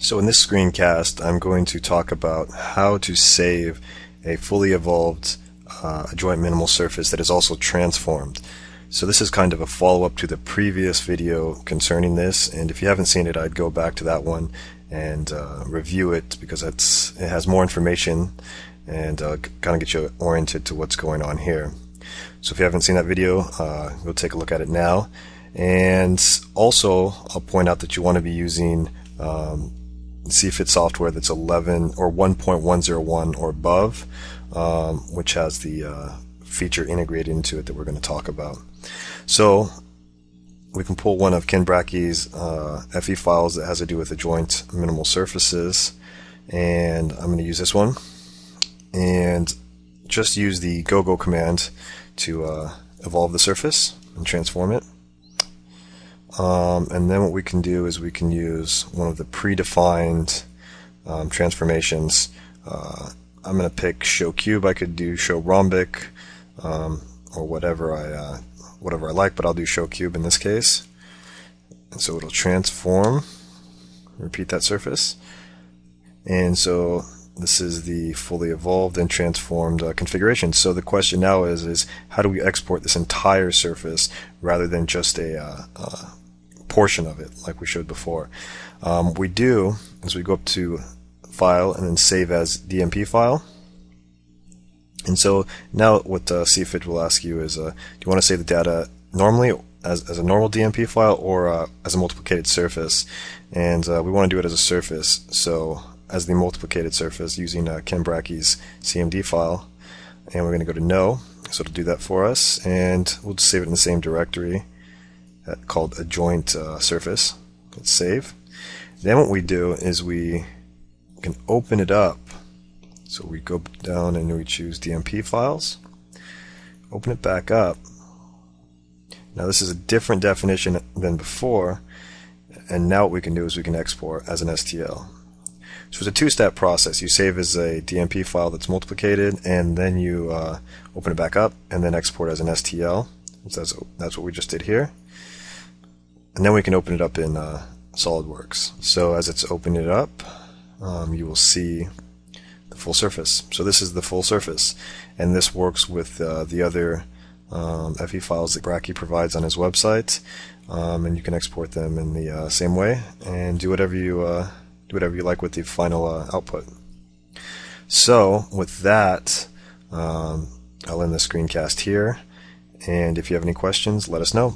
So in this screencast, I'm going to talk about how to save a fully evolved adjoint minimal surface that is also transformed. So this is kind of a follow-up to the previous video concerning this, and if you haven't seen it, I'd go back to that one and review it, because it has more information and kind of get you oriented to what's going on here. So if you haven't seen that video, go take a look at it now. And also, I'll point out that you want to be using CFIT software that's 11 or 1.101 or above, which has the feature integrated into it that we're going to talk about. So we can pull one of Ken Brakke's FE files that has to do with adjoint minimal surfaces, and I'm going to use this one and just use the go-go command to evolve the surface and transform it. And then what we can do is we can use one of the predefined transformations. I'm going to pick show cube. I could do show rhombic or whatever I like, but I'll do show cube in this case. And so it'll transform, repeat that surface. And so this is the fully evolved and transformed configuration. So the question now is how do we export this entire surface rather than just a portion of it like we showed before? We do is we go up to File and then Save as DMP file. And so now what CFIT will ask you is, do you want to save the data normally as a normal DMP file or as a multiplicated surface? And we want to do it as a surface. So as the multiplicated surface using Ken Brakke's CMD file, and we're going to go to No, so it'll do that for us, and we'll just save it in the same directory called adjoint surface. Let's save. Then what we do is we can open it up. So we go down and we choose DMP files, open it back up. Now this is a different definition than before, and now what we can do is we can export as an STL. So it's a two-step process. You save as a DMP file that's multiplicated, and then you open it back up, and then export as an STL. So that's what we just did here. And then we can open it up in SolidWorks. So as it's opening it up, you will see the full surface. So this is the full surface, and this works with the other FE files that Brakke provides on his website, and you can export them in the same way and do whatever you like with the final output. So with that, I'll end the screencast here, and if you have any questions, let us know.